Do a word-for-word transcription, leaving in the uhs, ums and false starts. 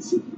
Super.